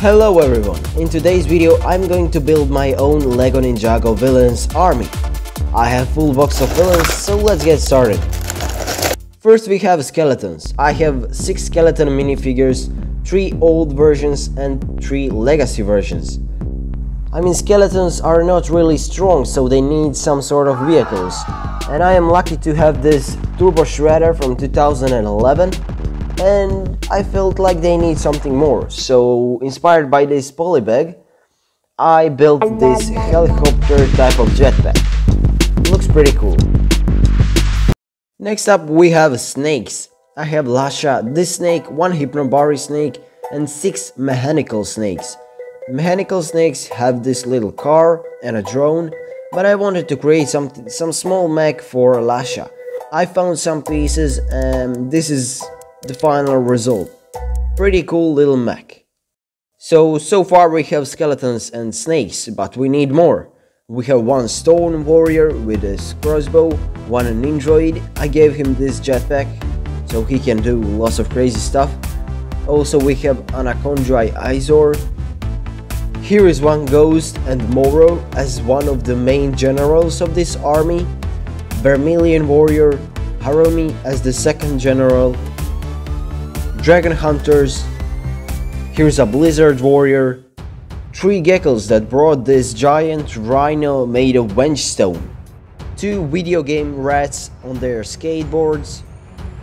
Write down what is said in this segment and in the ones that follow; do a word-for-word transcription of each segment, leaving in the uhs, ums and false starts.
Hello everyone, in today's video I'm going to build my own LEGO Ninjago villains army. I have full box of villains, so let's get started. First we have skeletons. I have six skeleton minifigures, three old versions and three legacy versions. I mean, skeletons are not really strong, so they need some sort of vehicles. And I am lucky to have this Turbo Shredder from two thousand eleven. And I felt like they need something more, so inspired by this polybag, I built this helicopter type of jetpack. Looks pretty cool. Next up we have snakes. I have Lasha, this snake, one hypnobari snake and six mechanical snakes. Mechanical snakes have this little car and a drone, but I wanted to create some, some small mech for Lasha. I found some pieces and this is the final result. Pretty cool little mech. So, so far we have skeletons and snakes, but we need more. We have one stone warrior with his crossbow, one an android. I gave him this jetpack, so he can do lots of crazy stuff. Also we have anacondria eyesore. Here is one ghost and moro as one of the main generals of this army. Vermilion warrior, Haromi as the second general. Dragon hunters, here's a blizzard warrior, three geckles that brought this giant rhino made of wench stone, two video game rats on their skateboards,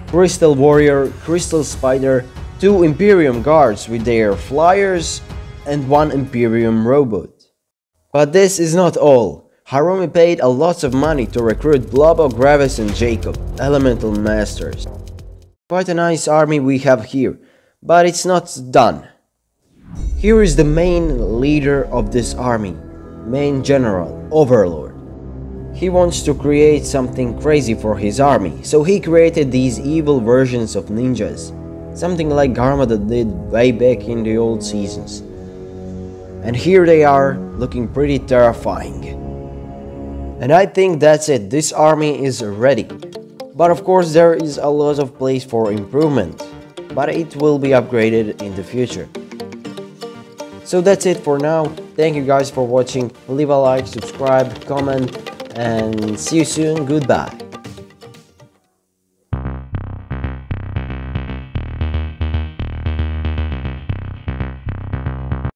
crystal warrior, crystal spider, two imperium guards with their flyers and one imperium robot. But this is not all. Haromi paid a lot of money to recruit Blobo, Gravis and Jacob, elemental masters. Quite a nice army we have here, but it's not done. Here is the main leader of this army, main general, Overlord. He wants to create something crazy for his army, so he created these evil versions of ninjas, something like Garma that did way back in the old seasons. And here they are, looking pretty terrifying. And I think that's it, this army is ready. But of course there is a lot of place for improvement, but it will be upgraded in the future. So that's it for now. Thank you guys for watching. Leave a like, subscribe, comment and see you soon. Goodbye.